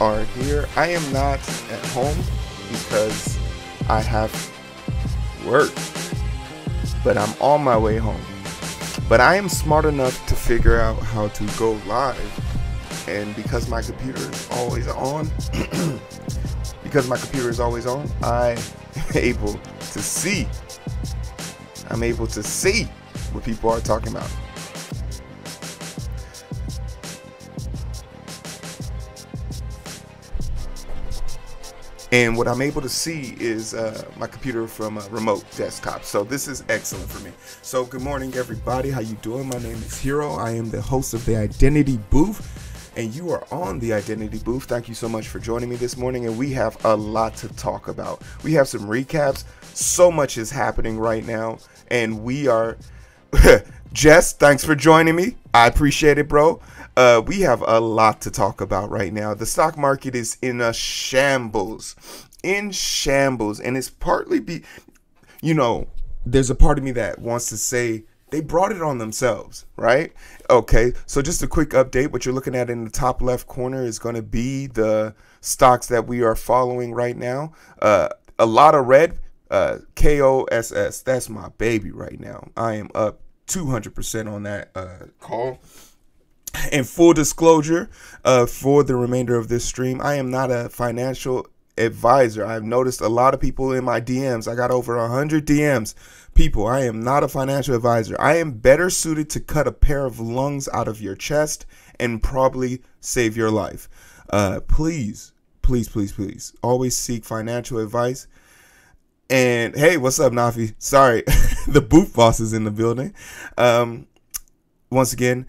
are here. I am not at home because I have work, but I'm on my way home. But I am smart enough to figure out how to go live, and because my computer is always on, I am able to see. I'm able to see what people are talking about. And what I'm able to see is my computer from a remote desktop. So this is excellent for me. So good morning, everybody. How you doing? My name is Heero. I am the host of The Identity Booth, and you are on The Identity Booth. Thank you so much for joining me this morning, and we have a lot to talk about. We have some recaps. So much is happening right now, and we are... Jess, thanks for joining me. I appreciate it, bro. We have a lot to talk about right now. The stock market is in a shambles, and it's partly you know, there's a part of me that wants to say they brought it on themselves, right? Okay, so just a quick update. What you're looking at in the top left corner is going to be the stocks that we are following right now. A lot of red, KOSS. That's my baby right now. I am up 200% on that call. And full disclosure, for the remainder of this stream, I am not a financial advisor. I've noticed a lot of people in my DMs. I got over 100 DMs. People, I am not a financial advisor. I am better suited to cut a pair of lungs out of your chest and probably save your life. Please always seek financial advice. And hey, what's up, Nafi? Sorry, the booth boss is in the building. Once again,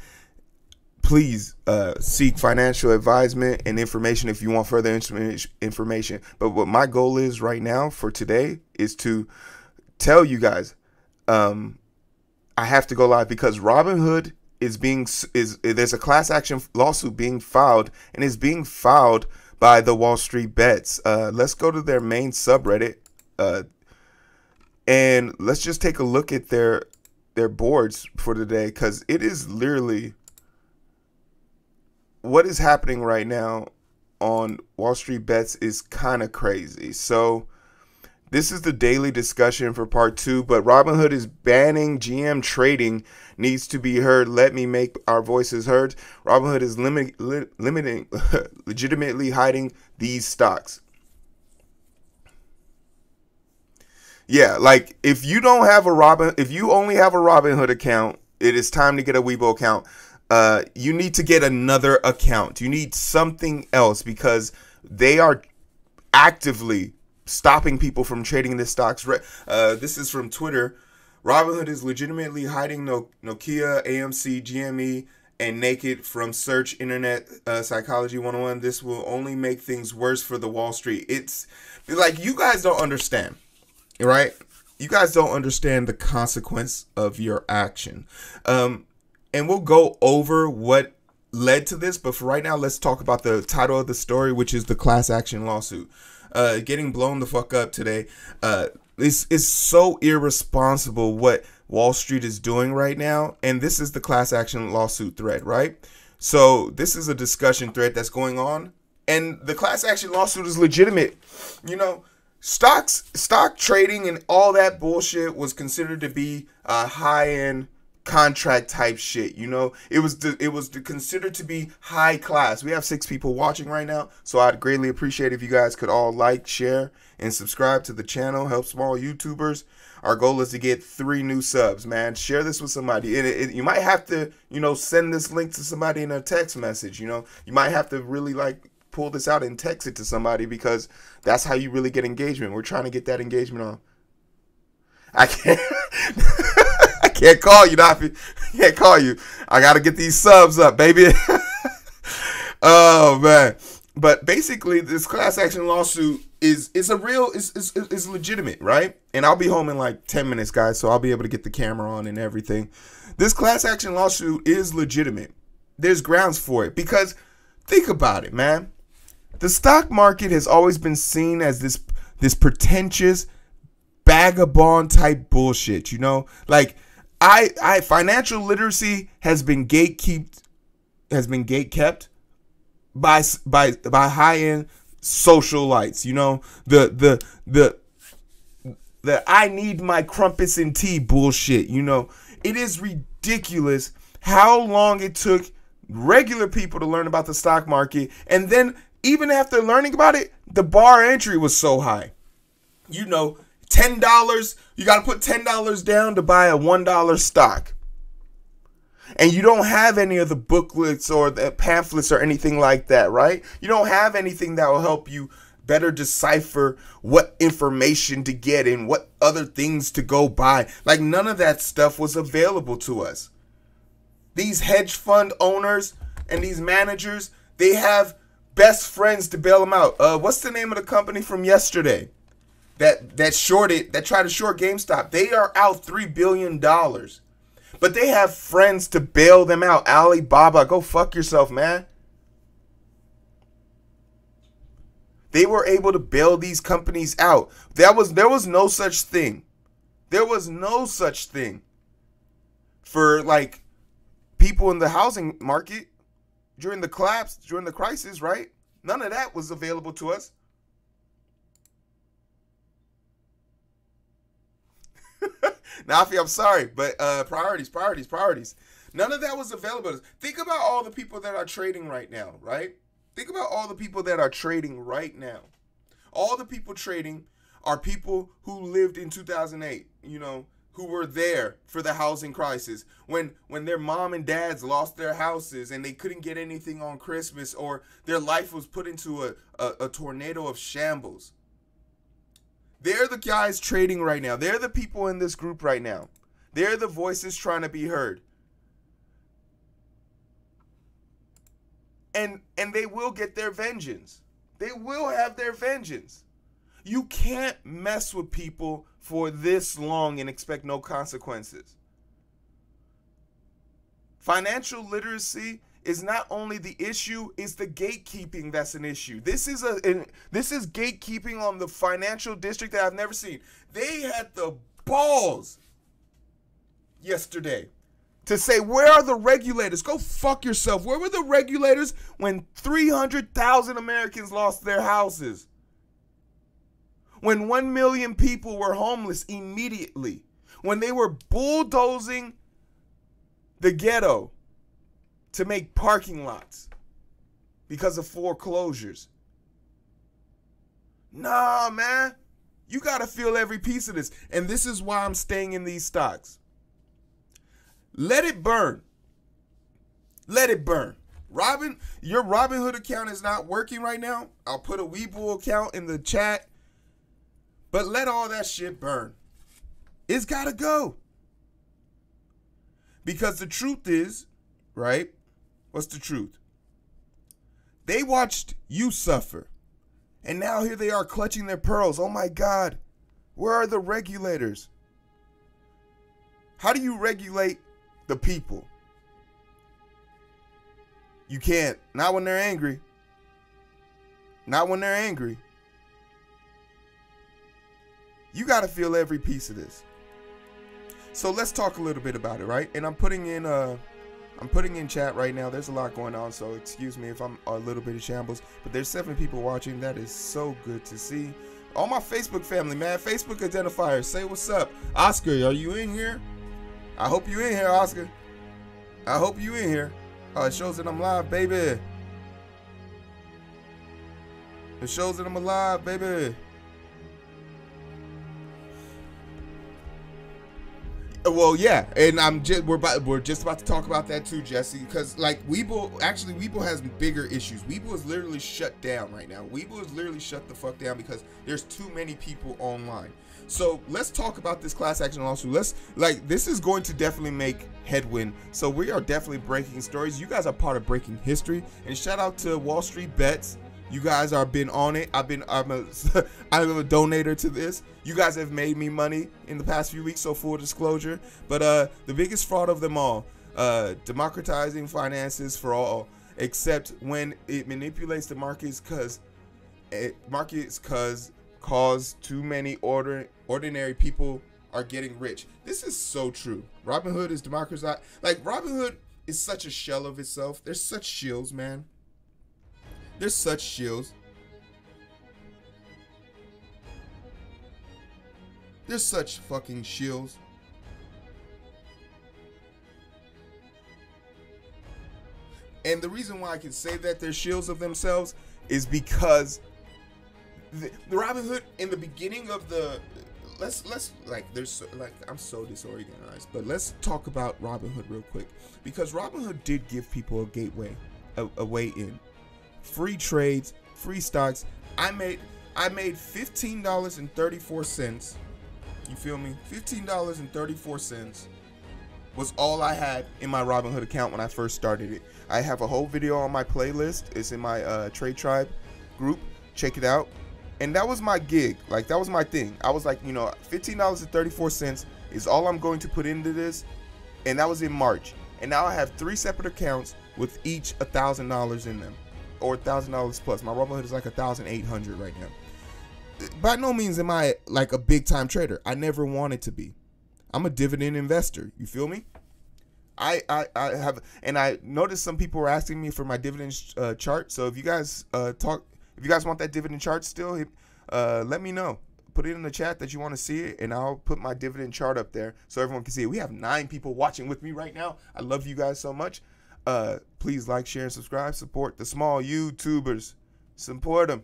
please seek financial advisement and information if you want further information. But what my goal is right now for today is to tell you guys, I have to go live because Robinhood is there's a class action lawsuit being filed, and it's being filed by the Wall Street Bets. Let's go to their main subreddit. And let's just take a look at their boards for today, because it is literally what is happening right now on Wall Street Bets is kind of crazy. So this is the daily discussion for part two, but Robinhood is banning GM trading, needs to be heard. Let me make our voices heard. Robinhood is limiting, legitimately hiding these stocks. Yeah, like if you don't have a Robinhood account, it is time to get a Webull account. You need to get another account. You need something else, because they are actively stopping people from trading the stocks. This is from Twitter. Robinhood is legitimately hiding Nokia, AMC, GME, and Naked from search. Internet Psychology 101. This will only make things worse for the Wall Street. It's like you guys don't understand. Right? You guys don't understand the consequence of your action. And we'll go over what led to this. But for right now, let's talk about the title of the story, which is the class action lawsuit. Getting blown the fuck up today. It's so irresponsible what Wall Street is doing right now. And this is the class action lawsuit thread, right? So this is a discussion thread that's going on. And the class action lawsuit is legitimate. You know, stock trading and all that bullshit was considered to be a high-end contract type shit. You know, it was considered to be high class. We have 6 people watching right now, so I'd greatly appreciate if you guys could all like, share, and subscribe to the channel. Help small YouTubers. Our goal is to get 3 new subs, man. Share this with somebody. You might have to, you know, send this link to somebody in a text message. You know, you might have to really like pull this out and text it to somebody, because that's how you really get engagement. We're trying to get that engagement on. I can't I can't call you, Nafi. I can't call you. I gotta get these subs up, baby. Oh man. But basically this class action lawsuit is legitimate, right? And I'll be home in like 10 minutes, guys, so I'll be able to get the camera on and everything. This class action lawsuit is legitimate. There's grounds for it, because think about it, man. The stock market has always been seen as this this pretentious vagabond type bullshit, you know? Like, I financial literacy has been gatekept by high-end socialites, you know? The I need my crumpets and tea bullshit, you know? It is ridiculous how long it took regular people to learn about the stock market, and then even after learning about it, the bar entry was so high. You know, $10, you got to put $10 down to buy a $1 stock. And you don't have any of the booklets or the pamphlets or anything like that, right? You don't have anything that will help you better decipher what information to get and what other things to go buy. Like, none of that stuff was available to us. These hedge fund owners and these managers, they have best friends to bail them out. What's the name of the company from yesterday that tried to short GameStop? They are out $3 billion. But they have friends to bail them out. Alibaba, go fuck yourself, man. They were able to bail these companies out. There was no such thing. There was no such thing for, like, people in the housing market during the collapse, during the crisis, right? None of that was available to us. Nafi, I'm sorry, but priorities. None of that was available to us. Think about all the people that are trading right now, right? Think about all the people that are trading right now. All the people trading are people who lived in 2008, you know, who were there for the housing crisis when their mom and dads lost their houses and they couldn't get anything on Christmas, or their life was put into a tornado of shambles. They're the guys trading right now. They're the people in this group right now. They're the voices trying to be heard. And they will get their vengeance. They will have their vengeance. You can't mess with people for this long and expect no consequences. Financial literacy is not only the issue, it's the gatekeeping that's an issue. This is gatekeeping on the financial district that I've never seen. They had the balls yesterday to say, where are the regulators? Go fuck yourself. Where were the regulators when 300,000 Americans lost their houses? When 1 million people were homeless immediately? When they were bulldozing the ghetto to make parking lots because of foreclosures? Nah, man. You got to feel every piece of this. And this is why I'm staying in these stocks. Let it burn. Let it burn. Your Robinhood account is not working right now. I'll put a Webull account in the chat. But let all that shit burn. It's got to go. Because the truth is, right? What's the truth? They watched you suffer. And now here they are clutching their pearls. Oh my God. Where are the regulators? How do you regulate the people? You can't. Not when they're angry. Not when they're angry. You got to feel every piece of this. So let's talk a little bit about it, right? And I'm putting in chat right now. There's a lot going on, so excuse me if I'm a little bit of shambles. But there's 7 people watching. That is so good to see. All my Facebook family, man. Facebook identifiers, say what's up. Oscar, are you in here? I hope you in here, Oscar. I hope you in here. Oh, it shows that I'm live, baby. It shows that I'm alive, baby. Well, yeah, and we're just about to talk about that too, Jesse, because, like, Webull has bigger issues. Webull is literally shut down right now. Webull is literally shut the fuck down because there's too many people online. So let's talk about this class action lawsuit. This is going to definitely make headwind. So we are definitely breaking stories. You guys are part of breaking history, and shout out to Wall Street Bets. You guys are been on it. I'm a donator to this. You guys have made me money in the past few weeks, so full disclosure. But the biggest fraud of them all, democratizing finances for all, except when it manipulates the markets, cause cause too many ordinary people are getting rich. This is so true. Robinhood is democratized. Like, Robinhood is such a shell of itself. They're such shills, man. They're such shills. They're such fucking shills. And the reason why I can say that they're shills of themselves is because the Robinhood in the beginning of the I'm so disorganized, but let's talk about Robinhood real quick, because Robinhood did give people a gateway, a way in, free trades, free stocks. I made $15.34. You feel me? $15.34 was all I had in my Robinhood account when I first started it. I have a whole video on my playlist. It's in my Trade Tribe group. Check it out. And that was my gig. Like, that was my thing. I was like, you know, $15.34 is all I'm going to put into this. And that was in March. And now I have 3 separate accounts with each $1,000 in them, or $1,000 plus. My Robinhood is like $1,800 right now. By no means am I like a big time trader. I never wanted to be. I'm a dividend investor. You feel me? I have, and I noticed some people were asking me for my dividend chart. So if you guys if you guys want that dividend chart still, let me know. Put it in the chat that you want to see it, and I'll put my dividend chart up there so everyone can see it. We have 9 people watching with me right now. I love you guys so much. Please like, share, and subscribe. Support the small YouTubers. Support them.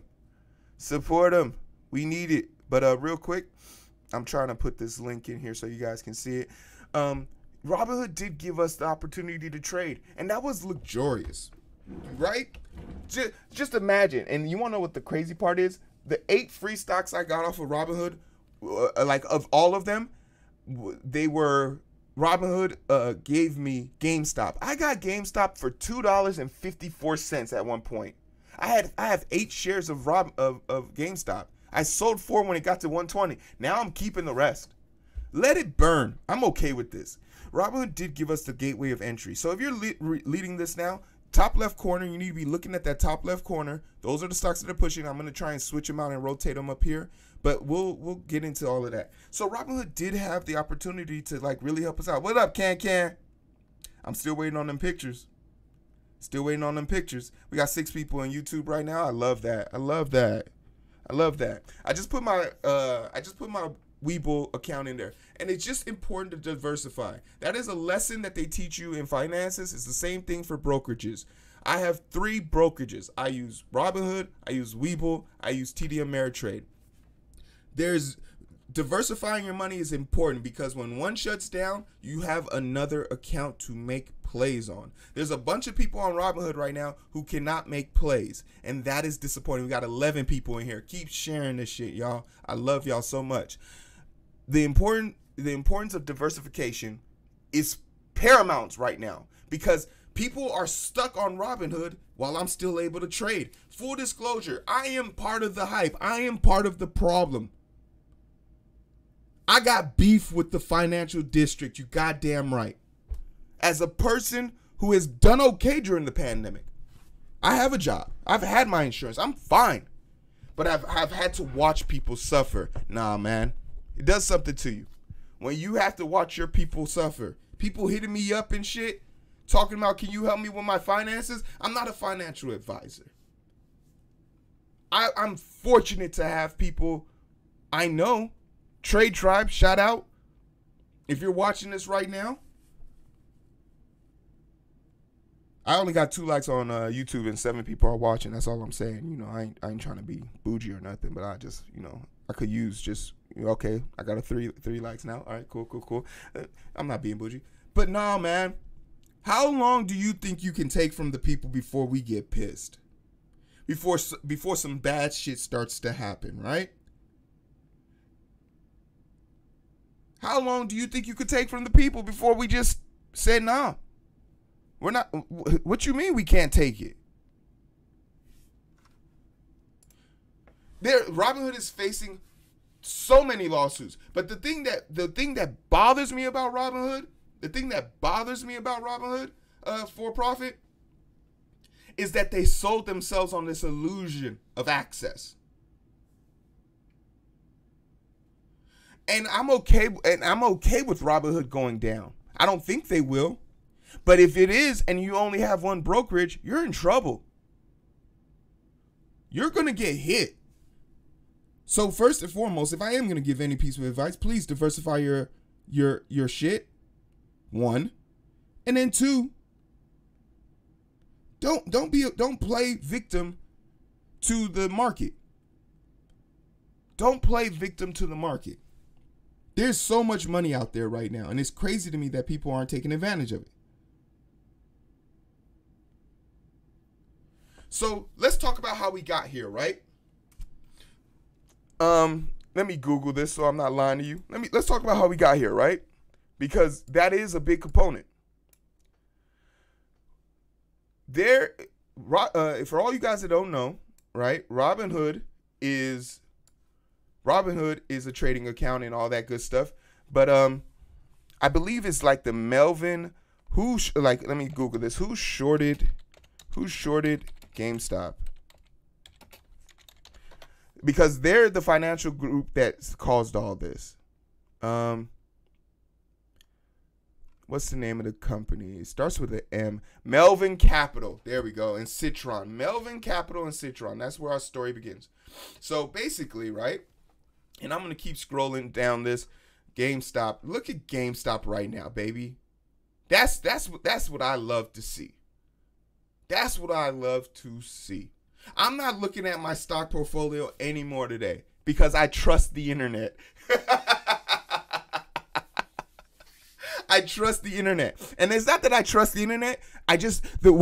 Support them. We need it. But real quick, I'm trying to put this link in here so you guys can see it. Robinhood did give us the opportunity to trade, and that was luxurious, right? Just imagine. And you want to know what the crazy part is? The 8 free stocks I got off of Robinhood, like of all of them, they were Robinhood gave me GameStop. I got GameStop for $2.54 at one point. I have 8 shares of GameStop. I sold 4 when it got to 120. Now I'm keeping the rest. Let it burn. I'm okay with this. Robinhood did give us the gateway of entry. So if you're leading this now, top left corner, you need to be looking at that top left corner. Those are the stocks that are pushing. I'm going to try and switch them out and rotate them up here, but we'll get into all of that. So Robinhood did have the opportunity to like really help us out. What up, Can? I'm still waiting on them pictures. Still waiting on them pictures. We got 6 people on YouTube right now. I love that. I love that. I love that. I just put my Webull account in there. And it's just important to diversify. That is a lesson that they teach you in finances. It's the same thing for brokerages. I have 3 brokerages. I use Robinhood, I use Webull, I use TD Ameritrade. Diversifying your money is important, because when one shuts down, you have another account to make plays on. There's a bunch of people on Robinhood right now who cannot make plays, and that is disappointing. We got 11 people in here. Keep sharing this shit, y'all. I love y'all so much. The importance of diversification is paramount right now, because people are stuck on Robinhood while I'm still able to trade. Full disclosure, I am part of the hype. I am part of the problem. I got beef with the financial district. You goddamn right. As a person who has done okay during the pandemic, I have a job. I've had my insurance. I'm fine. But I've had to watch people suffer. Nah, man. It does something to you when you have to watch your people suffer. People hitting me up and shit, talking about, can you help me with my finances? I'm not a financial advisor. I'm fortunate to have people I know. Trade Tribe, shout out. If you're watching this right now, I only got 2 likes on YouTube and 7 people are watching. That's all I'm saying. You know, I ain't trying to be bougie or nothing, but I just, you know, I could use just, okay, I got a three likes now. All right, cool. I'm not being bougie. But nah, man, how long do you think you can take from the people before we get pissed? Before some bad shit starts to happen, right? How long do you think you could take from the people before we just said, nah? We're not, what you mean we can't take it? Robinhood is facing so many lawsuits. But the thing that bothers me about Robinhood, for profit, is that they sold themselves on this illusion of access. And I'm okay with Robinhood going down. I don't think they will. But if it is, and you only have one brokerage, you're in trouble. You're going to get hit. So first and foremost, if I am going to give any piece of advice, please diversify your shit. One. And then two, don't play victim to the market. Don't play victim to the market. There's so much money out there right now, and it's crazy to me that people aren't taking advantage of it. So let's talk about how we got here, right? Let me Google this so I'm not lying to you. Let's talk about how we got here, right? Because that is a big component. There, for all you guys that don't know, right? Robinhood is a trading account and all that good stuff, but I believe it's like the Melvin let me Google this. Who shorted GameStop? Because they're the financial group that caused all this. What's the name of the company? It starts with an M. Melvin Capital. There we go. And Citron. Melvin Capital and Citron. That's where our story begins. So basically, right? And I'm going to keep scrolling down this. GameStop. Look at GameStop right now, baby. That's what I love to see. That's what I love to see. I'm not looking at my stock portfolio anymore today because I trust the internet. I trust the internet. And it's not that I trust the internet. I just the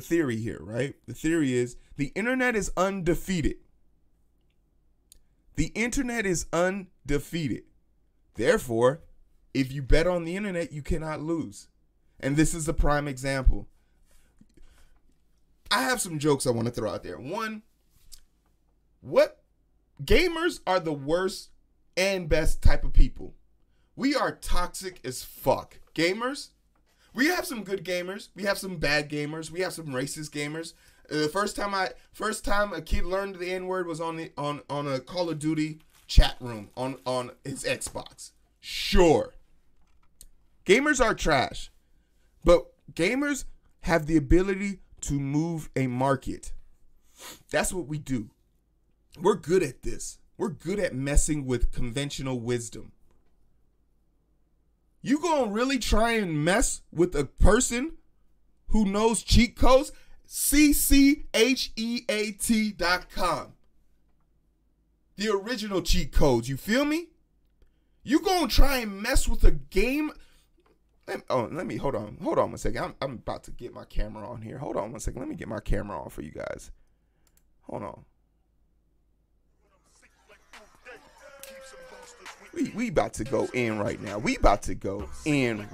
theory here, right? The theory is the internet is undefeated. The internet is undefeated. Therefore, if you bet on the internet, you cannot lose. And this is a prime example. I have some jokes I want to throw out there. One, what gamers are the worst and best type of people. We are toxic as fuck. Gamers, we have some good gamers, we have some bad gamers, we have some racist gamers. The first time a kid learned the N-word was on a Call of Duty chat room on his Xbox. Sure. Gamers are trash. But gamers have the ability to move a market. That's what we do. We're good at this. We're good at messing with conventional wisdom. You gonna really try and mess with a person who knows cheat codes? CCHEAT.com. The original cheat codes, you feel me? You gonna try and mess with a game? Let me hold on 1 second. I'm about to get my camera on here. Hold on 1 second. Let me get my camera on for you guys. Hold on. We about to go in right now. Hold on, let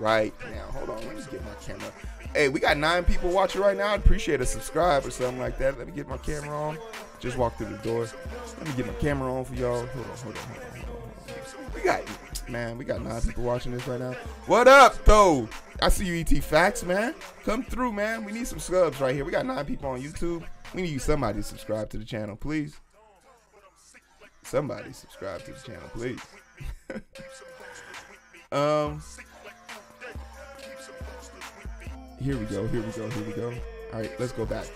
me get my camera. Hey, we got 9 people watching right now. I'd appreciate a subscribe or something like that. Let me get my camera on. Just walked through the door. Let me get my camera on for y'all. Hold on. We got 9 people watching this right now. What up, though? I see you, ET Facts, man. Come through, man. We need some subs right here. We got 9 people on YouTube. We need somebody to subscribe to the channel, please. Somebody subscribe to the channel, please. Here we go. All right, let's go back.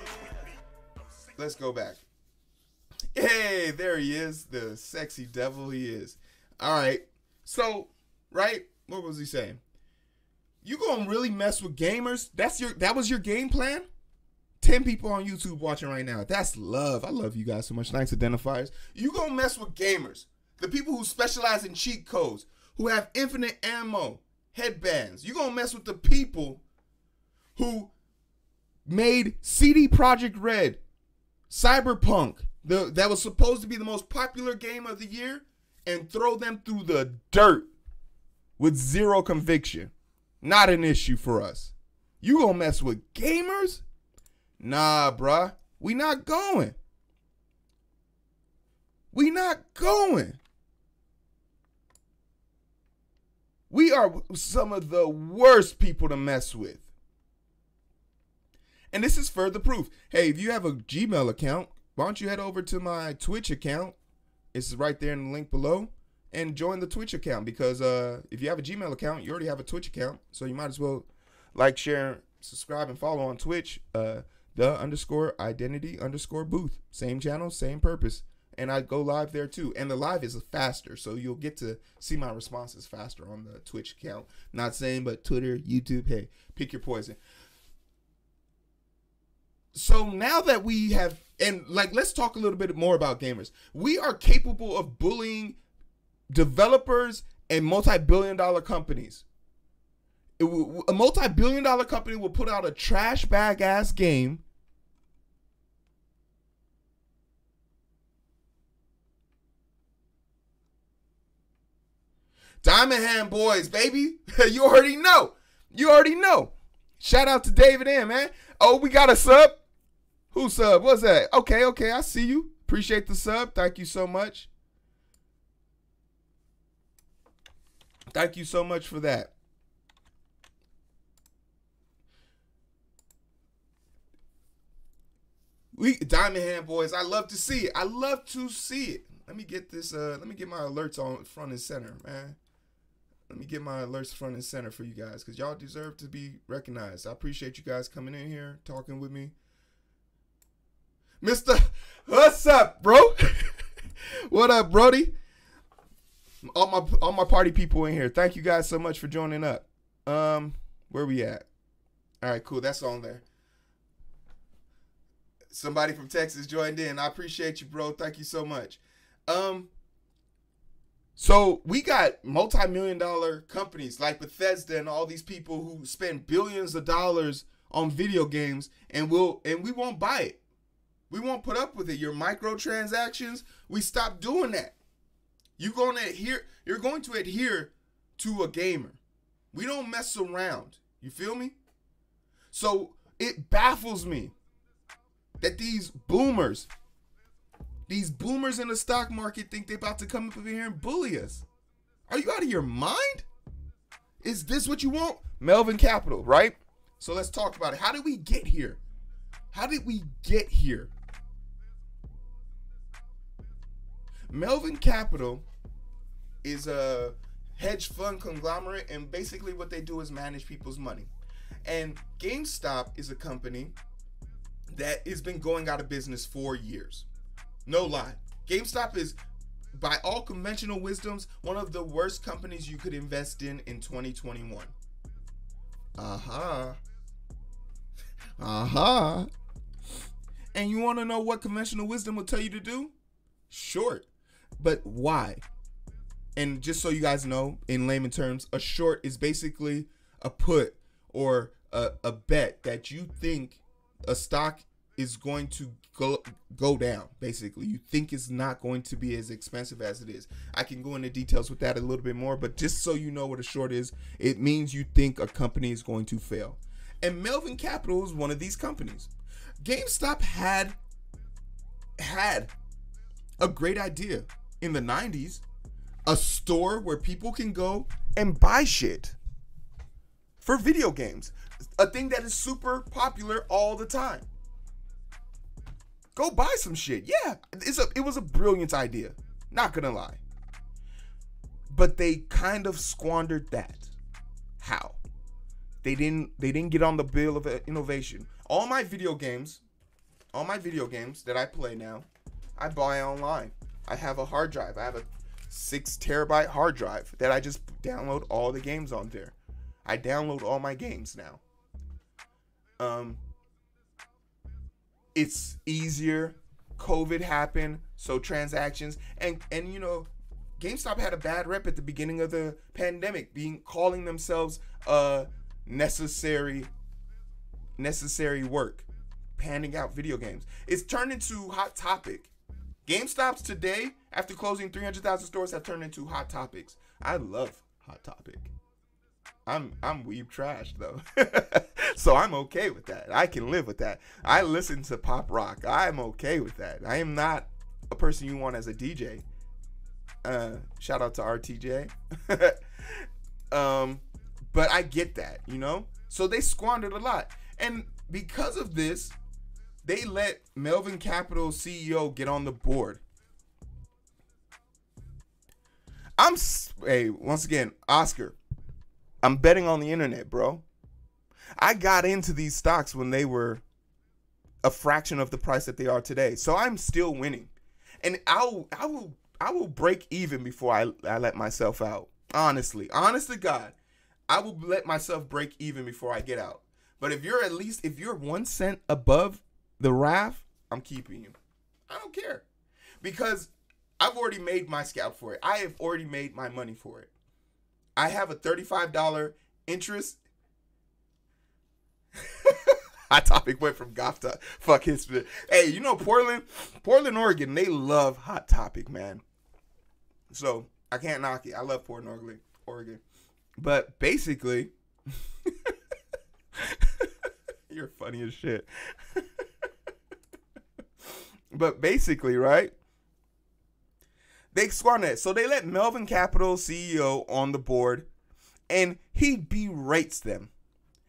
Hey, there he is, the sexy devil he is. All right, so, right, what was he saying? You gonna really mess with gamers? That was your game plan? 10 people on YouTube watching right now. That's love. I love you guys so much. Thanks, identifiers. You gonna mess with gamers. The people who specialize in cheat codes, who have infinite ammo, headbands. You gonna mess with the people who made CD Projekt Red, Cyberpunk, that was supposed to be the most popular game of the year, and throw them through the dirt with zero conviction. Not an issue for us. You gonna mess with gamers? Nah, bruh, we not going. We are some of the worst people to mess with. And this is further proof. Hey, if you have a Gmail account, why don't you head over to my Twitch account It's right there in the link below. And join the Twitch account, because if you have a Gmail account, you already have a Twitch account. So you might as well like, share, subscribe, and follow on Twitch. The_identity_booth. Same channel, same purpose. And I go live there too. And the live is faster, so you'll get to see my responses faster on the Twitch account. Not saying, but Twitter, YouTube, hey, pick your poison. So now that we have, and like, let's talk a little bit more about gamers. We are capable of bullying developers and multi-billion-dollar companies. A multi-billion-dollar company will put out a trash bag ass game. Diamond Hand Boys, baby. You already know. You already know. Shout out to David M, man. Oh, we got a sub. Who sub? What's that? Okay, okay. I see you. Appreciate the sub. Thank you so much. Thank you so much for that. We Diamond Hand Boys, I love to see it. I love to see it. Let me get this let me get my alerts on front and center, man. Let me get my alerts front and center for you guys, because y'all deserve to be recognized. I appreciate you guys coming in here, talking with me. Mr. What's up, bro? What up, Brody? All my party people in here. Thank you guys so much for joining up. Where we at? All right, cool. That's on there. Somebody from Texas joined in. I appreciate you, bro. Thank you so much. So we got multi-million-dollar companies like Bethesda and all these people who spend billions of dollars on video games, and we won't buy it. We won't put up with it. Your microtransactions, we stop doing that. You're going to adhere to a gamer. We don't mess around. You feel me? So it baffles me that these boomers in the stock market think they're about to come up here and bully us. Are you out of your mind? Is this what you want? Melvin Capital, right? So let's talk about it. How did we get here? How did we get here? Melvin Capital is a hedge fund conglomerate, and basically what they do is manage people's money. And GameStop is a company that has been going out of business for years. No lie. GameStop is, by all conventional wisdoms, one of the worst companies you could invest in 2021. Uh-huh. Uh-huh. And you want to know what conventional wisdom will tell you to do? Short. But why? And just so you guys know, in layman terms, a short is basically a put or a bet that you think a stock is going to go down. Basically, you think it's not going to be as expensive as it is. I can go into details with that a little bit more, but just so you know what a short is, it means you think a company is going to fail. And Melvin Capital is one of these companies. GameStop had a great idea in the 90s, a store where people can go and buy shit for video games, a thing that is super popular all the time. Go buy some shit. Yeah, it was a brilliant idea, not gonna lie. But they kind of squandered that. How? They didn't get on the bill of innovation. All my video games that I play now, I buy online. I have a hard drive. I have a 6 terabyte hard drive that I just download all the games on there. I download all my games now. It's easier. COVID happened, so transactions and you know, GameStop had a bad rep at the beginning of the pandemic, calling themselves necessary work, handing out video games. It's turned into Hot Topic. GameStops today, after closing 300,000 stores, have turned into Hot Topics. I love Hot Topic. I'm weeb trash though. So I'm okay with that. I can live with that. I listen to pop rock. I'm okay with that. I am not a person you want as a DJ. Shout out to RTJ. But I get that, you know? So they squandered a lot. And because of this, they let Melvin Capital CEO get on the board. Hey, once again, Oscar, I'm betting on the internet, bro. I got into these stocks when they were a fraction of the price that they are today. So I'm still winning. And I will break even before I let myself out. Honestly, honest to God, I will let myself break even before I get out. But if you're 1 cent above the RAF, I'm keeping you. I don't care, because I've already made my scalp for it. I have already made my money for it. I have a $35 interest. My topic went from golf to fuck his. Hey, you know, Portland, Oregon, they love Hot Topic, man. So I can't knock it. I love Portland, Oregon. But basically, you're funny as shit. But basically, right? They squandered it. So they let Melvin Capital CEO on the board, and he berates them.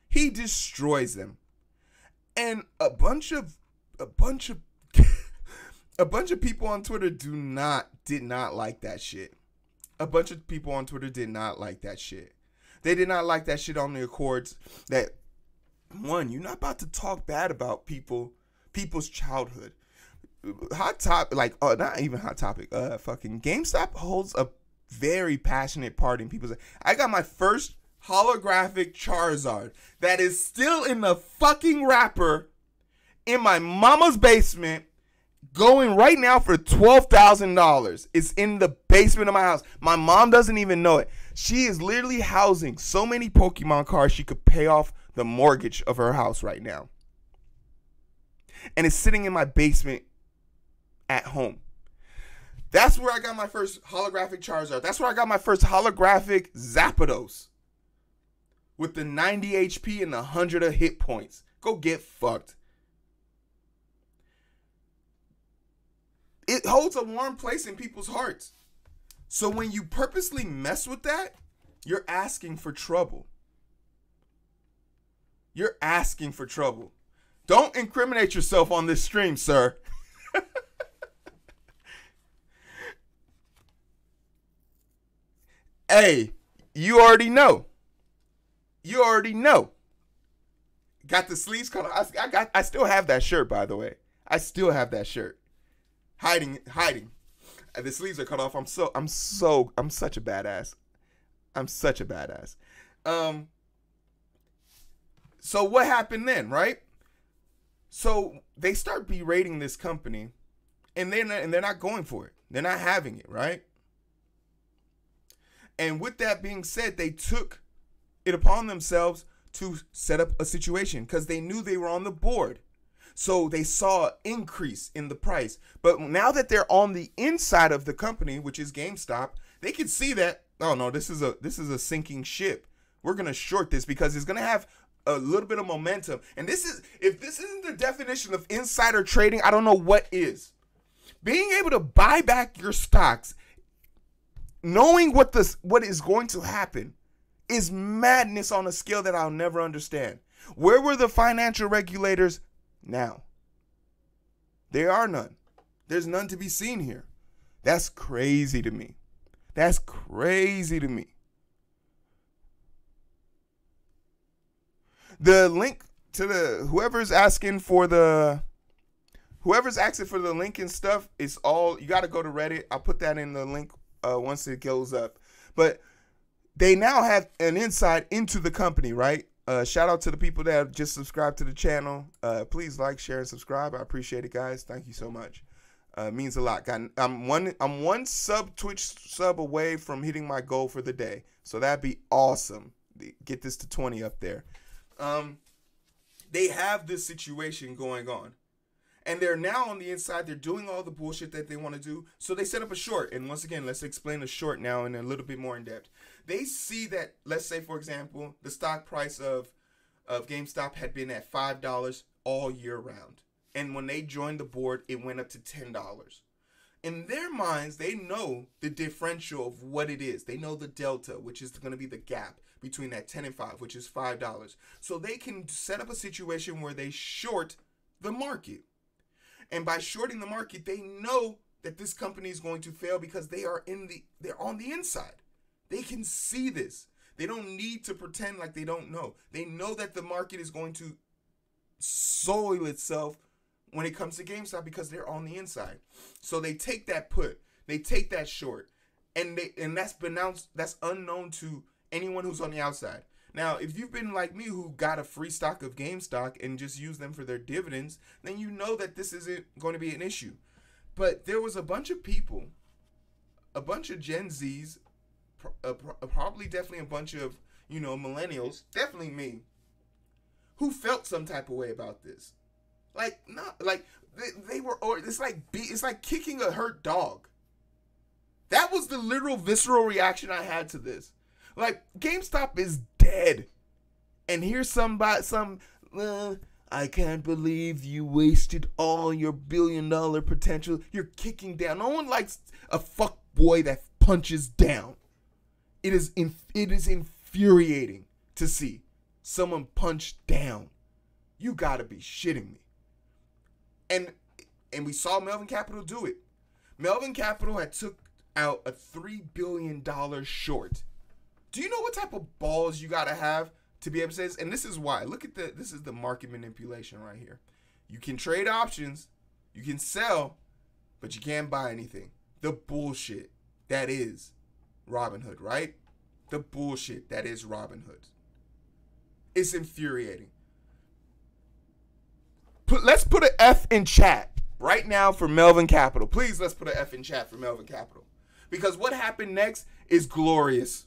He destroys them. And a bunch of people on Twitter did not like that shit. A bunch of people on Twitter did not like that shit. They did not like that shit on the accords that, one, you're not about to talk bad about people's childhood. Hot Topic, like, oh, not even Hot Topic, fucking GameStop holds a very passionate party, and people say, I got my first holographic Charizard that is still in the fucking wrapper in my mama's basement, going right now for $12,000. It's in the basement of my house. My mom doesn't even know it. She is literally housing so many Pokemon cards she could pay off the mortgage of her house right now. And it's sitting in my basement at home. That's where I got my first holographic Charizard. That's where I got my first holographic Zapdos with the 90 HP and the 100 of hit points. Go get fucked. It holds a warm place in people's hearts. So when you purposely mess with that, you're asking for trouble. You're asking for trouble. Don't incriminate yourself on this stream, sir. Hey, you already know. You already know. Got the sleeves color. I still have that shirt, by the way. I still have that shirt. Hiding. The sleeves are cut off. I'm such a badass. I'm such a badass. So what happened then, right? So they start berating this company, and they're not going for it. They're not having it, right? And with that being said, they took it upon themselves to set up a situation because they knew they were on the board. So they saw an increase in the price. But now that they're on the inside of the company, which is GameStop, they can see that, oh no, this is a sinking ship. We're gonna short this because it's gonna have a little bit of momentum. And this is, if this isn't the definition of insider trading, I don't know what is. Being able to buy back your stocks, knowing what is going to happen, is madness on a scale that I'll never understand. Where were the financial regulators? Now, there are none. There's none to be seen here. That's crazy to me. That's crazy to me. The link to the whoever's asking for the link and stuff, it's all, you got to go to Reddit. I'll put that in the link once it goes up. But they now have an insight into the company, right? Shout out to the people that have just subscribed to the channel. Please like, share, and subscribe. I appreciate it, guys. Thank you so much. It means a lot. I'm one Twitch sub away from hitting my goal for the day. So that'd be awesome. Get this to 20 up there. They have this situation going on. And they're now on the inside. They're doing all the bullshit that they want to do. So they set up a short. And once again, let's explain the short now in a little bit more in depth. They see that, let's say, for example, the stock price of GameStop had been at $5 all year round. And when they joined the board, it went up to $10. In their minds, they know the differential of what it is. They know the delta, which is going to be the gap between that 10 and 5, which is $5. So they can set up a situation where they short the market. And by shorting the market, they know that this company is going to fail because they are they're on the inside. They can see this. They don't need to pretend like they don't know. They know that the market is going to soil itself when it comes to GameStop because they're on the inside. So they take that put, they take that short, and that's unknown to anyone who's on the outside. Now, if you've been like me who got a free stock of GameStop and just used them for their dividends, then you know that this isn't going to be an issue. But there was a bunch of people, a bunch of Gen Zs, probably definitely a bunch of, you know, millennials, definitely me, who felt some type of way about this. Like, not like they were, or it's like kicking a hurt dog. That was the literal visceral reaction I had to this. Like, GameStop is dead, and here's somebody, I can't believe you wasted all your billion-dollar potential. You're kicking down. No one likes a fuck boy that punches down. It is infuriating to see someone punch down. You gotta be shitting me. And we saw Melvin Capital do it. Melvin Capital had took out a $3 billion short. Do you know what type of balls you gotta have to be able to say this? And this is why. Look at this is the market manipulation right here. You can trade options, you can sell, but you can't buy anything. The bullshit that is Robinhood, right? The bullshit that is Robinhood. It's infuriating. Let's put an F in chat right now for Melvin Capital. Please, let's put an F in chat for Melvin Capital. Because what happened next is glorious.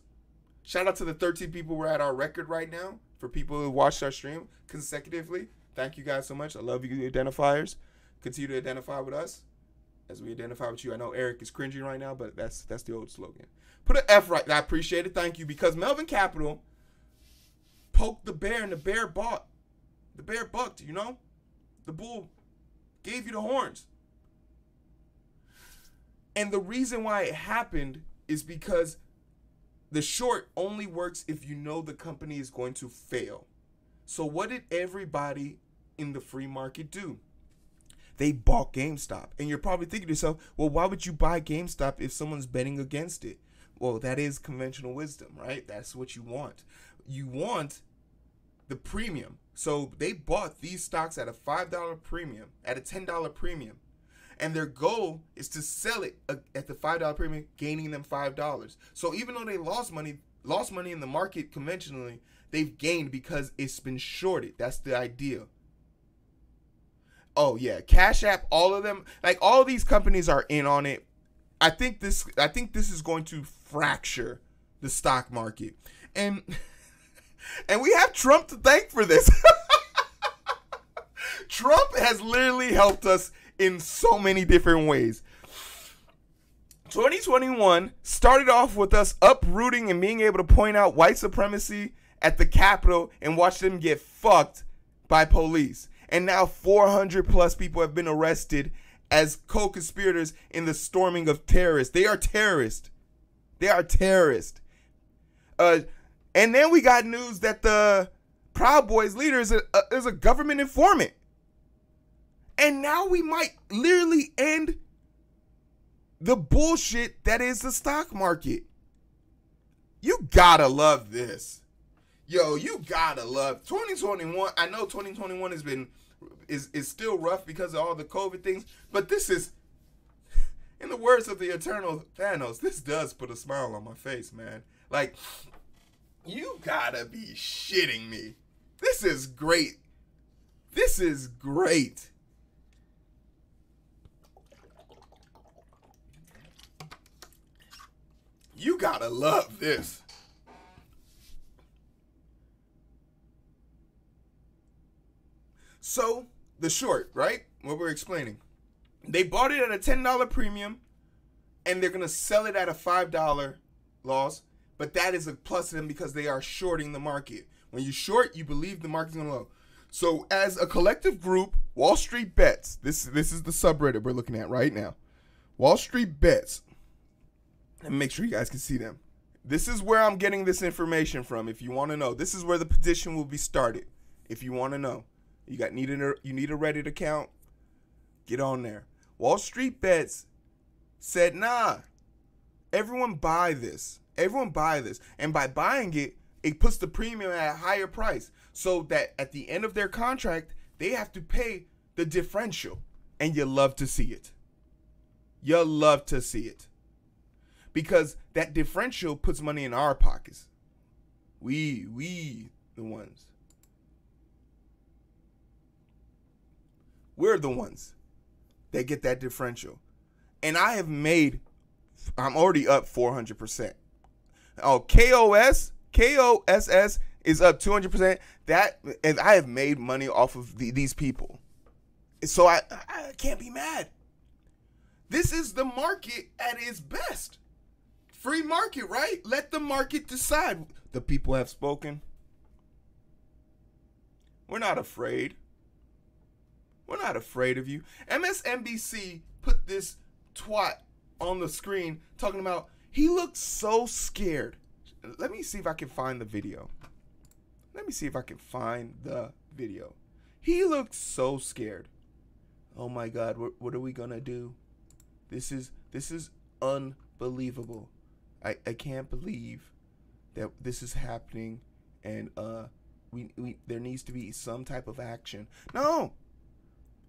Shout out to the 13 people who are at our record right now. For people who watched our stream consecutively, thank you guys so much. I love you identifiers. Continue to identify with us as we identify with you. I know Eric is cringing right now, but that's the old slogan. Put an F right. I appreciate it. Thank you. Because Melvin Capital poked the bear and the bear bought. The bear bucked, you know? The bull gave you the horns. And the reason why it happened is because the short only works if you know the company is going to fail. So what did everybody in the free market do? They bought GameStop. And you're probably thinking to yourself, well, why would you buy GameStop if someone's betting against it? Well, that is conventional wisdom, right? That's what you want. You want the premium. So they bought these stocks at a $5 premium, at a $10 premium. And their goal is to sell it at the $5 premium, gaining them $5. So even though they lost money in the market conventionally, they've gained because it's been shorted. That's the idea. Oh yeah, Cash App, all of them, like all these companies are in on it. I think this is going to fracture the stock market. And we have Trump to thank for this. Trump has literally helped us in so many different ways. 2021 started off with us uprooting and being able to point out white supremacy at the Capitol and watch them get fucked by police. And now 400 plus people have been arrested as co-conspirators in the storming of terrorists. They are terrorists. They are terrorists. And then we got news that the Proud Boys leader is a government informant. And now we might literally end the bullshit that is the stock market. You gotta love this. Yo, you gotta love 2021. I know 2021 has been is still rough because of all the COVID things, but this is, in the words of the eternal Thanos, this does put a smile on my face, man. Like, you gotta be shitting me. This is great. This is great. You gotta love this. So, the short, right? What we're explaining. They bought it at a $10 premium, and they're gonna sell it at a $5 loss, but that is a plus to them because they are shorting the market. When you short, you believe the market's gonna low. So, as a collective group, Wall Street Bets, this is the subreddit we're looking at right now. Wall Street Bets. And make sure you guys can see them. This is where I'm getting this information from. If you want to know, this is where the petition will be started. If you want to know, you need a Reddit account, get on there. Wall Street Bets said, nah, everyone buy this. Everyone buy this. And by buying it, it puts the premium at a higher price so that at the end of their contract, they have to pay the differential. And you love to see it. You love to see it. Because that differential puts money in our pockets. We the ones. We're the ones that get that differential. And I have made, I'm already up 400%. Oh, KOSS is up 200%. That, and I have made money off of these people. So I can't be mad. This is the market at its best. Free market, right? Let the market decide. The people have spoken. We're not afraid. We're not afraid of you. MSNBC put this twat on the screen talking about he looked so scared. Let me see if I can find the video. Let me see if I can find the video. He looked so scared. Oh my God, what are we gonna do? This is unbelievable. I can't believe that this is happening, and there needs to be some type of action. No.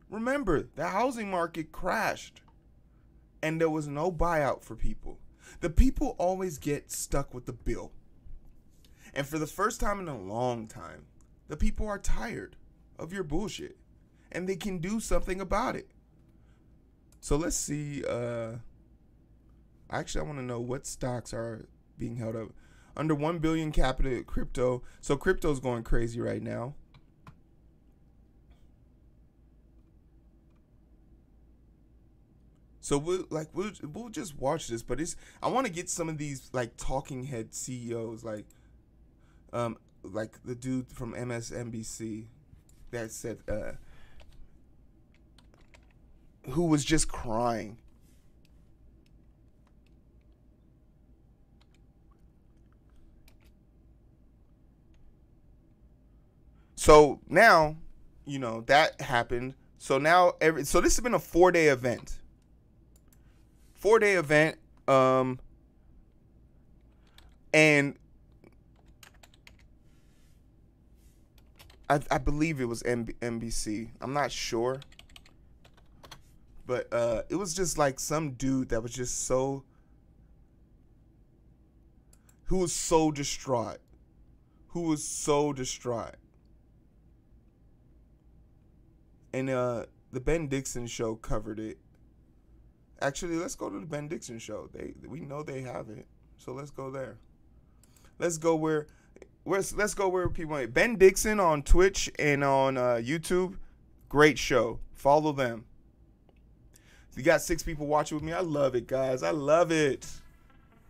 Remember, the housing market crashed and there was no buyout for people. The people always get stuck with the bill. And for the first time in a long time, the people are tired of your bullshit and they can do something about it. So let's see. Actually, I want to know what stocks are being held up. Under 1 billion capital crypto. So crypto's going crazy right now. So we'll just watch this, but it's, I want to get some of these like talking head CEOs, like the dude from MSNBC that said, who was just crying. So now, you know, that happened. So now so this has been a four-day event. And I believe it was NBC. I'm not sure, but it was just like some dude that was just so, who was so distraught, and the Ben Dixon show covered it. Actually, let's go to the Ben Dixon show. We know they have it, so let's go there. Let's go where people are. Ben Dixon on Twitch and on YouTube, great show. Follow them. You got 6 people watching with me. I love it, guys. I love it.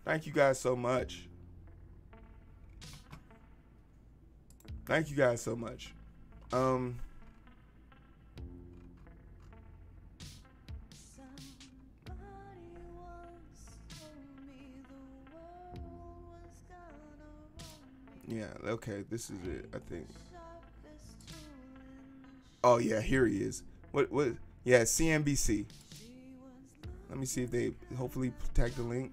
Thank you guys so much. Thank you guys so much. Yeah, okay, this is it, I think. Oh yeah, here he is. What yeah, CNBC. Let me see if they hopefully tag the link.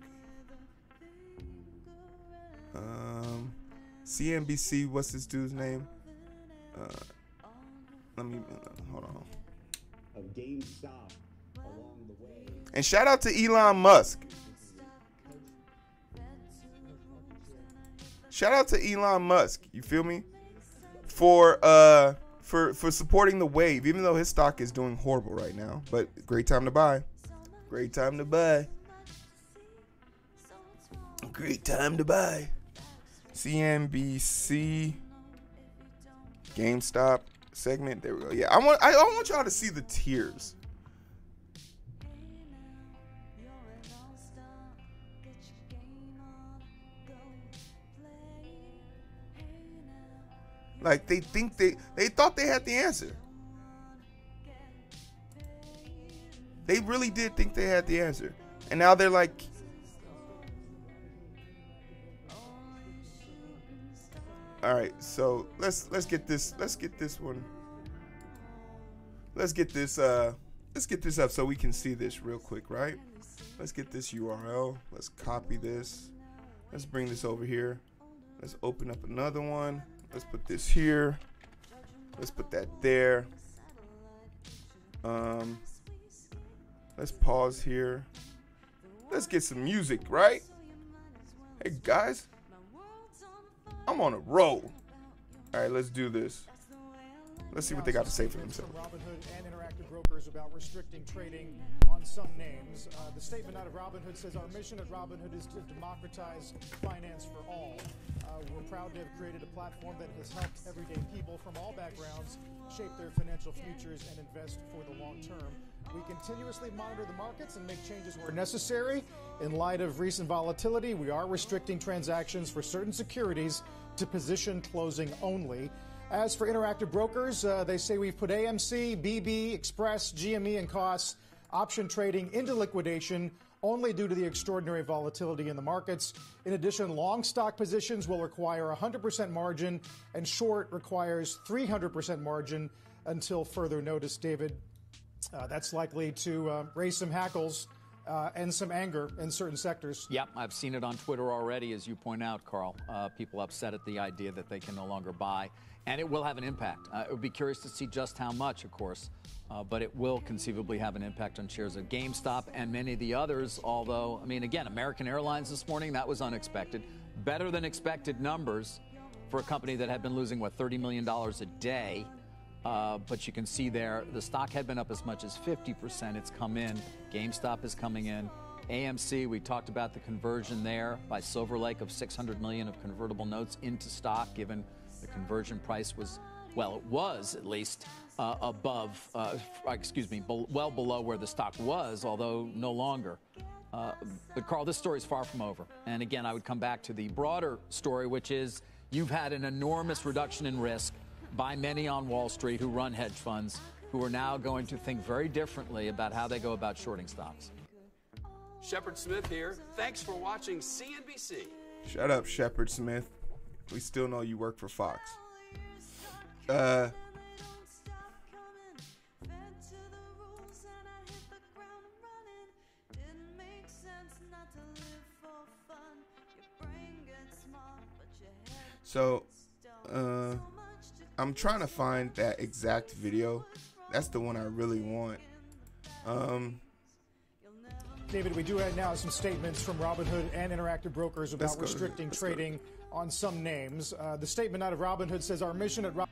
CNBC, what's this dude's name? Let me hold on. And shout out to Elon Musk. Shout out to Elon Musk, you feel me? For supporting the wave, even though his stock is doing horrible right now. But great time to buy. Great time to buy. Great time to buy. CNBC, GameStop segment. There we go. Yeah, I want y'all to see the tears. Like they thought they had the answer. They really did think they had the answer. And now they're like, all right, so let's get this up so we can see this real quick, right? Let's get this URL. Let's copy this. Let's bring this over here. Let's open up another one. Let's put this here. Let's put that there. Let's pause here. Let's get some music, right? Hey guys, I'm on a roll. All right, let's do this. Let's see what they got to say for themselves. Robinhood and Interactive Brokers about restricting trading on some names. The statement out of Robinhood says, "Our mission at Robinhood is to democratize finance for all. We're proud to have created a platform that has helped everyday people from all backgrounds shape their financial futures and invest for the long term. We continuously monitor the markets and make changes where necessary. In light of recent volatility, we are restricting transactions for certain securities to position closing only." As for Interactive Brokers, they say we've put AMC, BB, Express, GME, and KOSS option trading into liquidation only due to the extraordinary volatility in the markets. In addition, long stock positions will require 100% margin, and short requires 300% margin until further notice, David. That's likely to raise some hackles and some anger in certain sectors. Yep, I've seen it on Twitter already, as you point out, Carl. People upset at the idea that they can no longer buy. And it will have an impact. It would be curious to see just how much, of course, but it will conceivably have an impact on shares of GameStop and many of the others. Although, I mean, again, American Airlines this morning, that was unexpected. Better than expected numbers for a company that had been losing, what, $30 million a day. But you can see there, the stock had been up as much as 50%. It's come in. GameStop is coming in. AMC, we talked about the conversion there by Silver Lake of $600 million of convertible notes into stock, given the conversion price was, well, it was at least above, excuse me, well below where the stock was, although no longer. But Carl, this story is far from over. And again, I would come back to the broader story, which is you've had an enormous reduction in risk by many on Wall Street who run hedge funds, who are now going to think very differently about how they go about shorting stocks. Shepard Smith here. Thanks for watching CNBC. Shut up, Shepard Smith. We still know you work for Fox. So I'm trying to find that exact video. That's the one I really want. David, we do have now some statements from Robinhood and Interactive Brokers about restricting trading on some names. The statement out of Robinhood says our mission at Robinhood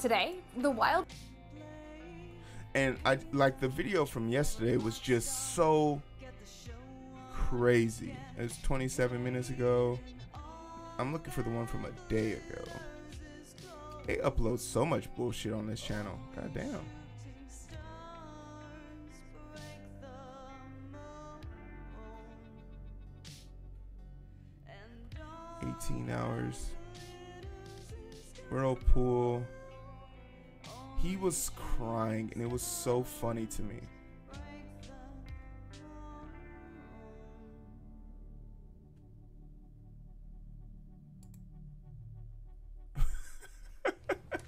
today, the wild. And I like the video from yesterday was just so crazy. It was 27 minutes ago. I'm looking for the one from a day ago. They upload so much bullshit on this channel. God damn. Hours. Whirlpool. He was crying and it was so funny to me.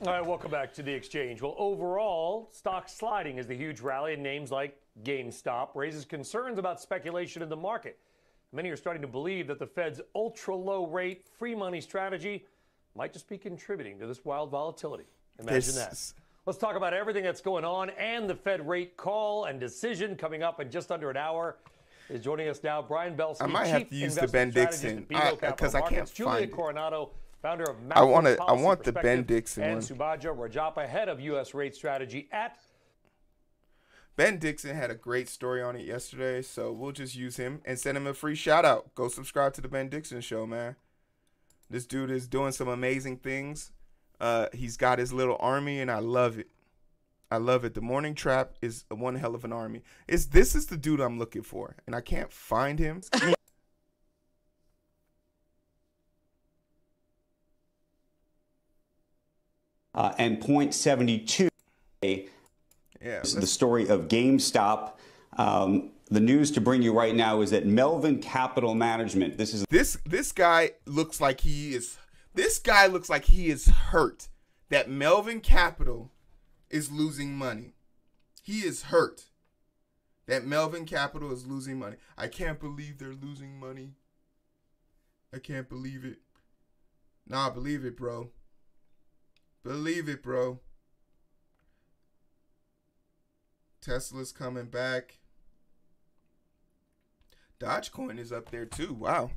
All right, welcome back to the exchange. Well, overall, stock sliding as the huge rally in names like GameStop raises concerns about speculation in the market. Many are starting to believe that the Fed's ultra-low rate free money strategy might just be contributing to this wild volatility. Imagine that. Let's talk about everything that's going on and the Fed rate call and decision coming up in just under an hour. Is joining us now Brian Belsky. I might have to use the Ben Dixon because I can't find it. Julia Coronado, founder of Macro Policy Perspective. I want the Ben Dixon one. And Subaja Rajappa, head of U.S. rate strategy at... Ben Dixon had a great story on it yesterday, so we'll just use him and send him a free shout-out. Go subscribe to The Ben Dixon Show, man. This dude is doing some amazing things. He's got his little army, and I love it. I love it. The Morning Trap is one hell of an army. This is the dude I'm looking for, and I can't find him. And Point 72... Yeah, the story of GameStop. The news to bring you right now is that Melvin Capital Management. This guy looks like he is. This guy looks like he is hurt that Melvin Capital is losing money. He is hurt that Melvin Capital is losing money. I can't believe they're losing money. I can't believe it. Nah, believe it, bro. Believe it, bro. Tesla's coming back. Dogecoin is up there too. Wow.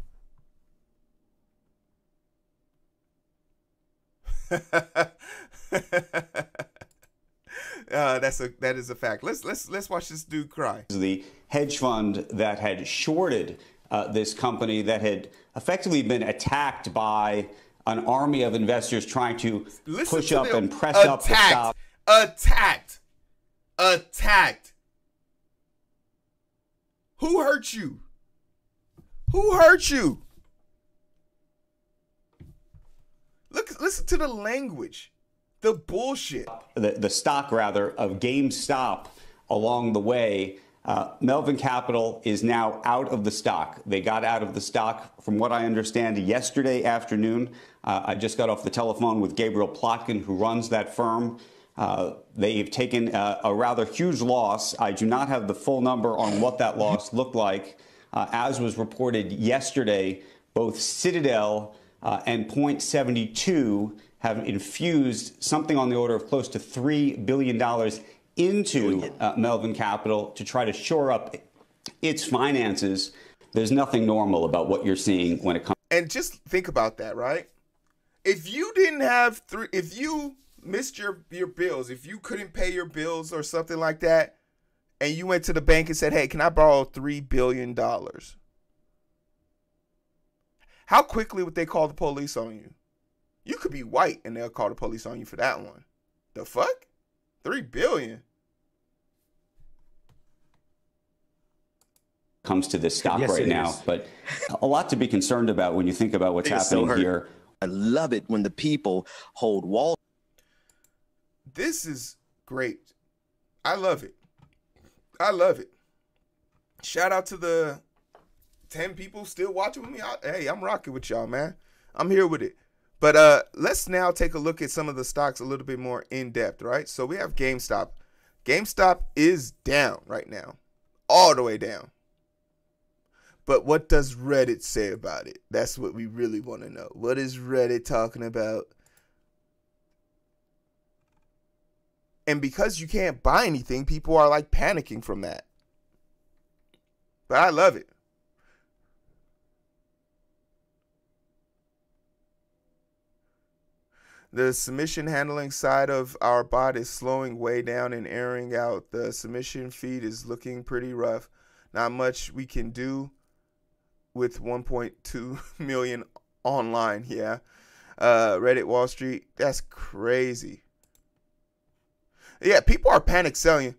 That is a fact. Let's watch this dude cry. The hedge fund that had shorted this company that had effectively been attacked by an army of investors trying to push up and press up the stock. Attacked. Who hurt you? Who hurt you? Listen to the language, the bullshit. The stock, rather, of GameStop along the way. Melvin Capital is now out of the stock. They got out of the stock, from what I understand, yesterday afternoon. I just got off the telephone with Gabriel Plotkin, who runs that firm. They've taken a rather huge loss. I do not have the full number on what that loss looked like. As was reported yesterday, both Citadel and Point 72 have infused something on the order of close to $3 billion into Melvin Capital to try to shore up its finances. There's nothing normal about what you're seeing when it comes. And just think about that, right? If you didn't have if you missed your bills, if you couldn't pay your bills or something like that, and you went to the bank and said, "Hey, can I borrow $3 billion?" How quickly would they call the police on you? You could be white and they'll call the police on you for that one. The fuck? $3 billion. Comes to this stock right now, but a lot to be concerned about when you think about what's happening here. I love it when the people hold Wall. This is great. I love it. I love it. Shout out to the 10 people still watching with me. Hey, I'm rocking with y'all, man. I'm here with it. But let's now take a look at some of the stocks a little bit more in depth, right? So we have GameStop. GameStop is down right now, all the way down. But what does Reddit say about it? That's what we really want to know. What is Reddit talking about? And because you can't buy anything, people are like panicking from that. But I love it. The submission handling side of our bot is slowing way down and airing out. The submission feed is looking pretty rough. Not much we can do with 1.2 million online. Yeah. Reddit Wall Street. That's crazy. Yeah, people are panic selling.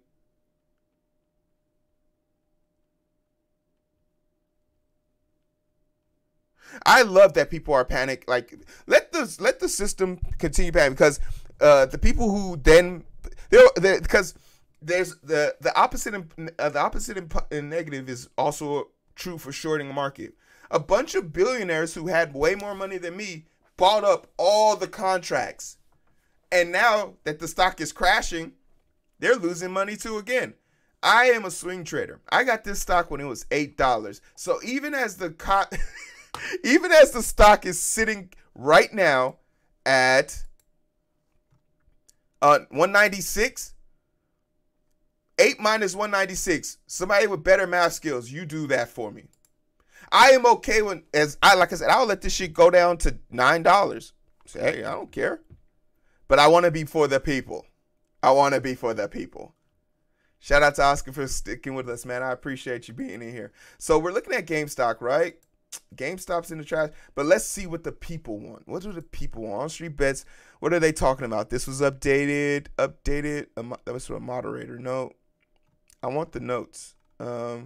I love that people are panic. Like, let the system continue panic, because the people who then because there's the opposite and negative is also true for shorting the market. A bunch of billionaires who had way more money than me bought up all the contracts, and now that the stock is crashing, they're losing money too again. I am a swing trader. I got this stock when it was $8. So even as the even as the stock is sitting right now at 196, 8 minus 196. Somebody with better math skills, you do that for me. I am okay when, as I like I said, I'll let this shit go down to $9. Say, hey, I don't care. But I want to be for the people. I want to be for the people. Shout out to Oscar for sticking with us, man. I appreciate you being in here. So we're looking at GameStop, right? GameStop's in the trash, but let's see what the people want. What do the people want? On Street Bets, what are they talking about? This was updated. That was from a moderator. No, I want the notes. So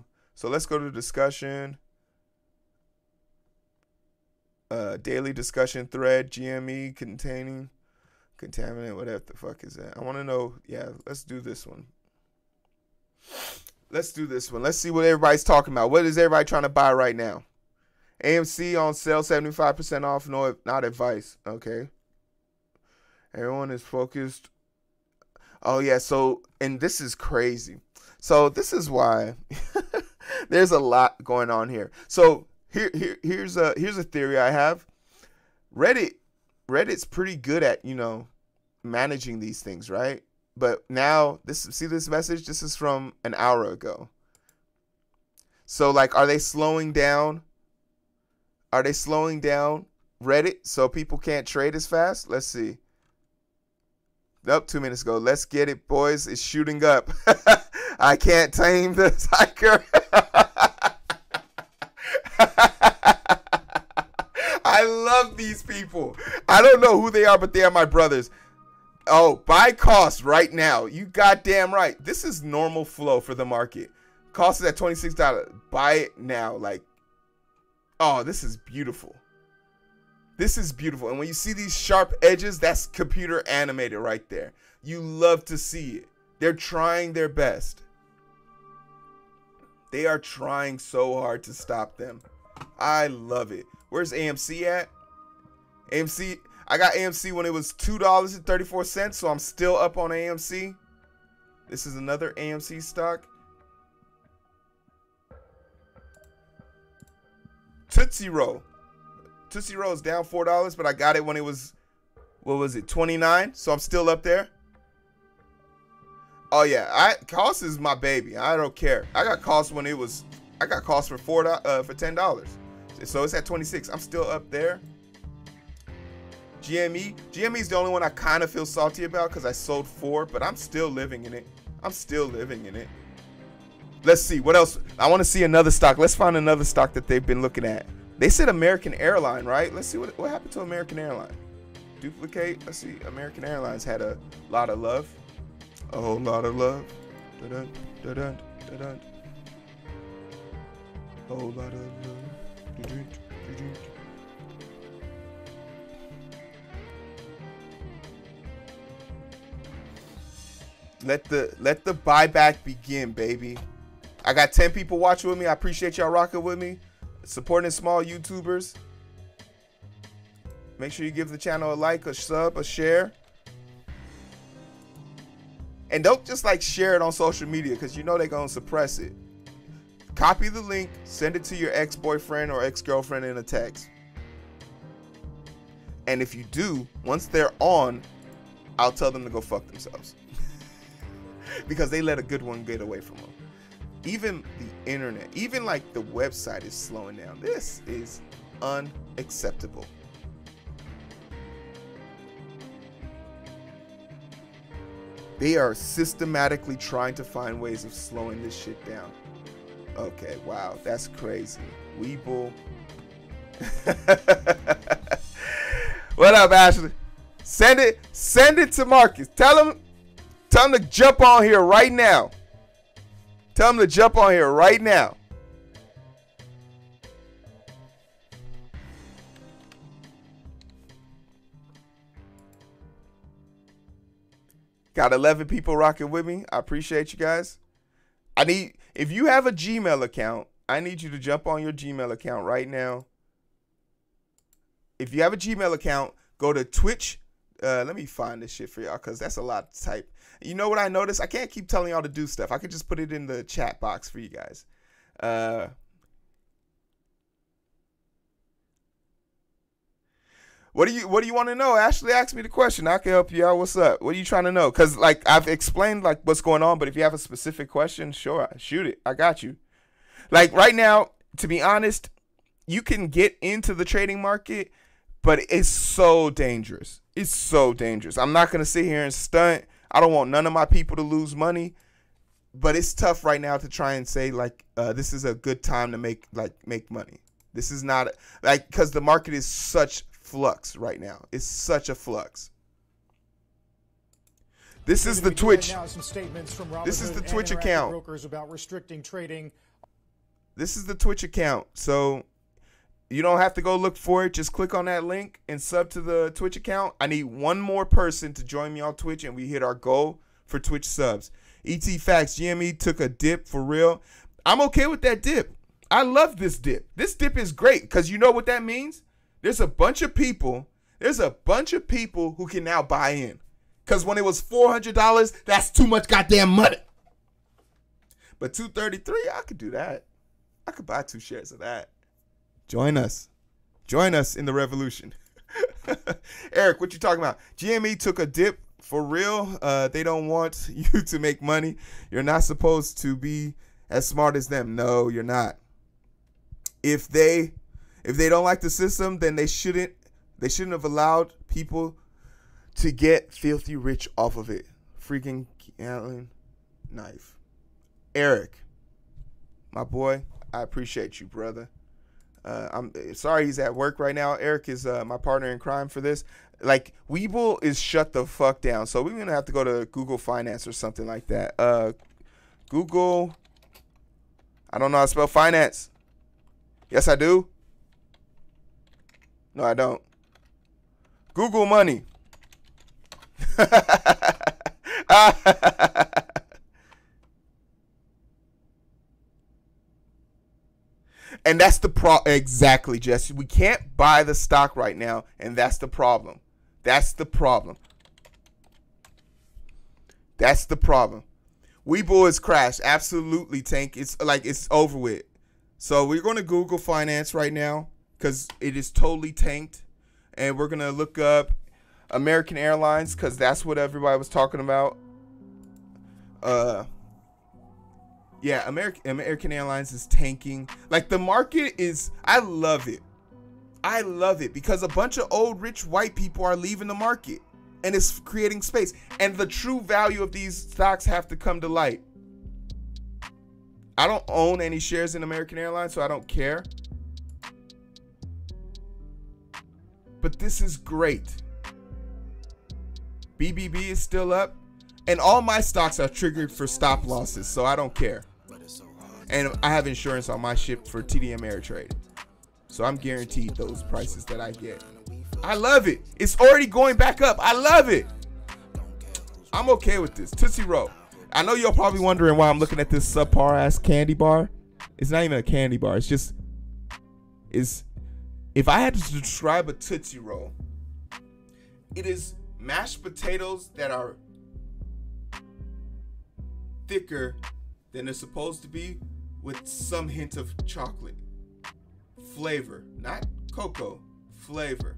let's go to discussion. Daily discussion thread, GME containing contaminant. Whatever the fuck is that? I want to know. Yeah, let's do this one. Let's do this one. Let's see what everybody's talking about. What is everybody trying to buy right now? AMC on sale, 75% off. No, not advice. Okay. Everyone is focused Oh yeah, so, and this is crazy. So this is why there's a lot going on here. So here's a theory I have. Reddit's pretty good at, you know, managing these things, right? But now see this message, this is from an hour ago. So like, are they slowing down? Are they slowing down Reddit so people can't trade as fast? Let's see. Nope, 2 minutes ago. Let's get it, boys. It's shooting up. I can't tame the tiger. I love these people. I don't know who they are, but they are my brothers. Oh, buy KOSS right now. You goddamn right. This is normal flow for the market. KOSS is at $26. Buy it now. Like, oh, this is beautiful. This is beautiful. And when you see these sharp edges, that's computer animated right there. You love to see it. They're trying their best. They are trying so hard to stop them. I love it. Where's AMC at? AMC, I got AMC when it was $2.34, so I'm still up on AMC. This is another AMC stock. Tootsie Roll. Tootsie Roll is down $4, but I got it when it was, what was it, 29? So I'm still up there. Oh yeah, KOSS is my baby. I don't care. I got KOSS when it was, I got KOSS for $10. So it's at 26. I'm still up there. GME is the only one I kind of feel salty about because I sold 4, but I'm still living in it. I'm still living in it. Let's see what else. I want to see another stock. Let's find another stock that they've been looking at. They said American Airline, right? Let's see what happened to American Airline. Duplicate. Let's see. American Airlines had a lot of love. A whole lot of love. Da-dun, da-dun, da-dun. A whole lot of love. Let the buyback begin, baby. I got 10 people watching with me. I appreciate y'all rocking with me, supporting small YouTubers. Make sure you give the channel a like, a sub, a share. And don't just like share it on social media because you know they're gonna suppress it. Copy the link, send it to your ex-boyfriend or ex-girlfriend in a text. And if you do, once they're on, I'll tell them to go fuck themselves. Because they let a good one get away from them. Even the internet, even like the website is slowing down. This is unacceptable. They are systematically trying to find ways of slowing this shit down. Okay, wow, that's crazy. Webull. What up, Ashley? Send it to Marcus. Tell him to jump on here right now. Tell him to jump on here right now. Got 11 people rocking with me. I appreciate you guys. If you have a Gmail account, I need you to jump on your Gmail account right now. If you have a Gmail account, go to Twitch. Let me find this shit for y'all because that's a lot to type. You know what I noticed? I can't keep telling y'all to do stuff. I could just put it in the chat box for you guys. What do you want to know? Ashley asked me the question. I can help you out. What's up? What are you trying to know? Because like I've explained like what's going on, but if you have a specific question, sure, shoot it. I got you. Like right now, to be honest, you can get into the trading market, but it's so dangerous. It's so dangerous. I'm not gonna sit here and stunt. I don't want none of my people to lose money, but it's tough right now to try and say like this is a good time to make money. This is not like because the market is such flux right now. It's such a flux. This is the Twitch. This is the Twitch account. Brokers about restricting trading. This is the Twitch account. So you don't have to go look for it. Just click on that link and sub to the Twitch account. I need one more person to join me on Twitch and we hit our goal for Twitch subs. ET Facts GME took a dip for real. I'm okay with that dip. I love this dip. This dip is great because you know what that means? There's a bunch of people who can now buy in. Because when it was $400, that's too much goddamn money. But $233, I could do that. I could buy 2 shares of that. Join us. Join us in the revolution. Eric, what you talking about? GME took a dip for real. They don't want you to make money. You're not supposed to be as smart as them. No, you're not. If they don't like the system, then they shouldn't have allowed people to get filthy rich off of it. Freaking Allen knife. Eric, my boy, I appreciate you, brother. I'm sorry he's at work right now. Eric is my partner in crime for this. Like, Webull is shut the fuck down. So we're going to have to go to Google Finance or something like that. Google, I don't know how to spell finance. Yes, I do. No, I don't. Google money. And that's the problem. Exactly, Jesse. We can't buy the stock right now, and that's the problem. That's the problem. That's the problem. Webull has crashed. Absolutely, Tank. It's like it's over with. So we're going to Google Finance right now because it is totally tanked. And we're going to look up American Airlines because that's what everybody was talking about. Yeah, American Airlines is tanking. Like, the market is, I love it. I love it because a bunch of old rich white people are leaving the market and it's creating space. And the true value of these stocks have to come to light. I don't own any shares in American Airlines, so I don't care. But this is great. BBB is still up. And all my stocks are triggered for stop losses, so I don't care. And I have insurance on my ship for TD Ameritrade. So I'm guaranteed those prices that I get. I love it. It's already going back up. I love it. I'm okay with this. Tootsie Roll. I know you're probably wondering why I'm looking at this subpar-ass candy bar. It's not even a candy bar. It's just... It's, if I had to describe a Tootsie Roll, it is mashed potatoes that are thicker than they're supposed to be with some hint of chocolate flavor, not cocoa flavor.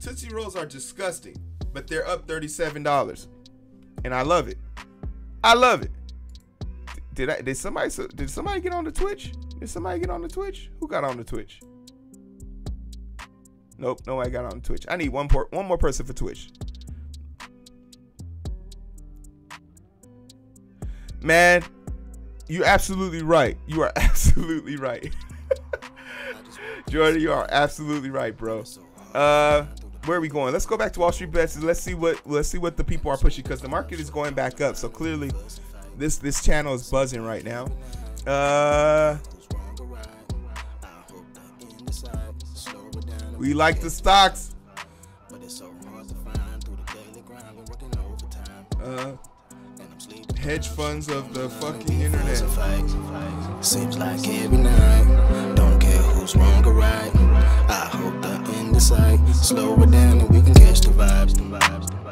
Tootsie Rolls are disgusting, but they're up $37 and I love it. I love it. Did somebody get on the Twitch? Did somebody get on the Twitch? Who got on the Twitch? Nope, nobody got on Twitch. I need one more person for Twitch. Man, you're absolutely right. You are absolutely right. Jordan, you are absolutely right, bro. Where are we going? Let's go back to Wall Street Bets and let's see what the people are pushing because the market is going back up. So clearly this channel is buzzing right now. We like the stocks. Hedge funds of the fucking internet. Seems like every night. Don't care who's wrong or right. I hope the end is sight. Slow it down and we can catch the vibes.